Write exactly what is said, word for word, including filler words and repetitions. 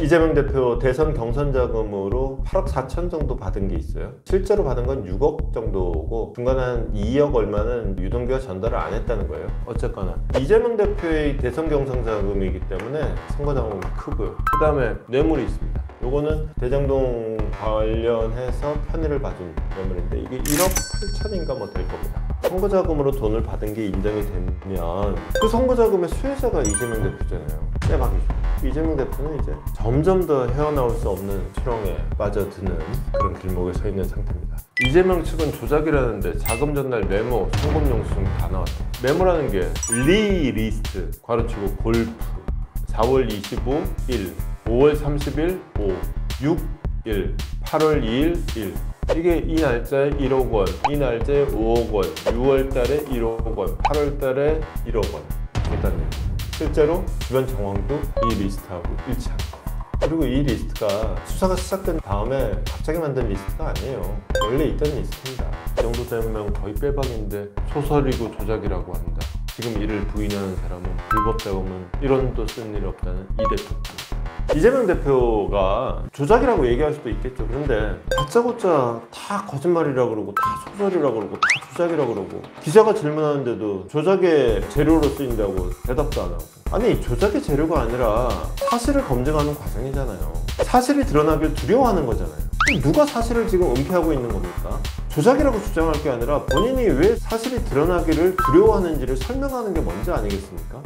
이재명 대표 대선 경선 자금으로 팔억 사천 정도 받은 게 있어요. 실제로 받은 건 육억 정도고 중간에 한 이억 얼마는 유동규가 전달을 안 했다는 거예요. 어쨌거나 이재명 대표의 대선 경선 자금이기 때문에 선거 자금이 크고요. 그 다음에 뇌물이 있습니다. 요거는 대장동 관련해서 편의를 받은 뇌물인데 이게 일억 팔천인가 뭐 될 겁니다. 선거자금으로 돈을 받은 게 인정이 되면 그 선거자금의 수혜자가 이재명 대표잖아요. 빼박이죠. 이재명 대표는 이제 점점 더 헤어나올 수 없는 수렁에 빠져드는 그런 길목에 서 있는 상태입니다. 이재명 측은 조작이라는데 자금 전달 메모, 송금 영수증 다 나왔어요. 메모라는 게 리 리스트, 괄호치고 골프, 사월 이십오일, 오월 삼십일, 오, 육일, 팔월 이일, 일. 이게 이 날짜에 일억 원, 이 날짜에 오억 원, 유월 달에 일억 원, 팔월 달에 일억 원. 일단 실제로 주변 정황도 이 리스트하고 일치합니다. 그리고 이 리스트가 수사가 시작된 다음에 갑자기 만든 리스트가 아니에요. 원래 있던 리스트입니다. 이 정도 되면 거의 빼박인데 소설이고 조작이라고 한다. 지금 이를 부인하는 사람은 불법 자금은 일 원도 쓴 일 없다는 이 대표입니다. 이재명 대표가 조작이라고 얘기할 수도 있겠죠. 그런데 다짜고짜 다 거짓말이라고 그러고 다 소설이라고 그러고 다 조작이라고 그러고 기자가 질문하는데도 조작의 재료로 쓰인다고 대답도 안 하고. 아니 조작의 재료가 아니라 사실을 검증하는 과정이잖아요. 사실이 드러나길 두려워하는 거잖아요. 누가 사실을 지금 은폐하고 있는 겁니까? 조작이라고 주장할 게 아니라 본인이 왜 사실이 드러나기를 두려워하는지를 설명하는 게 뭔지 아니겠습니까?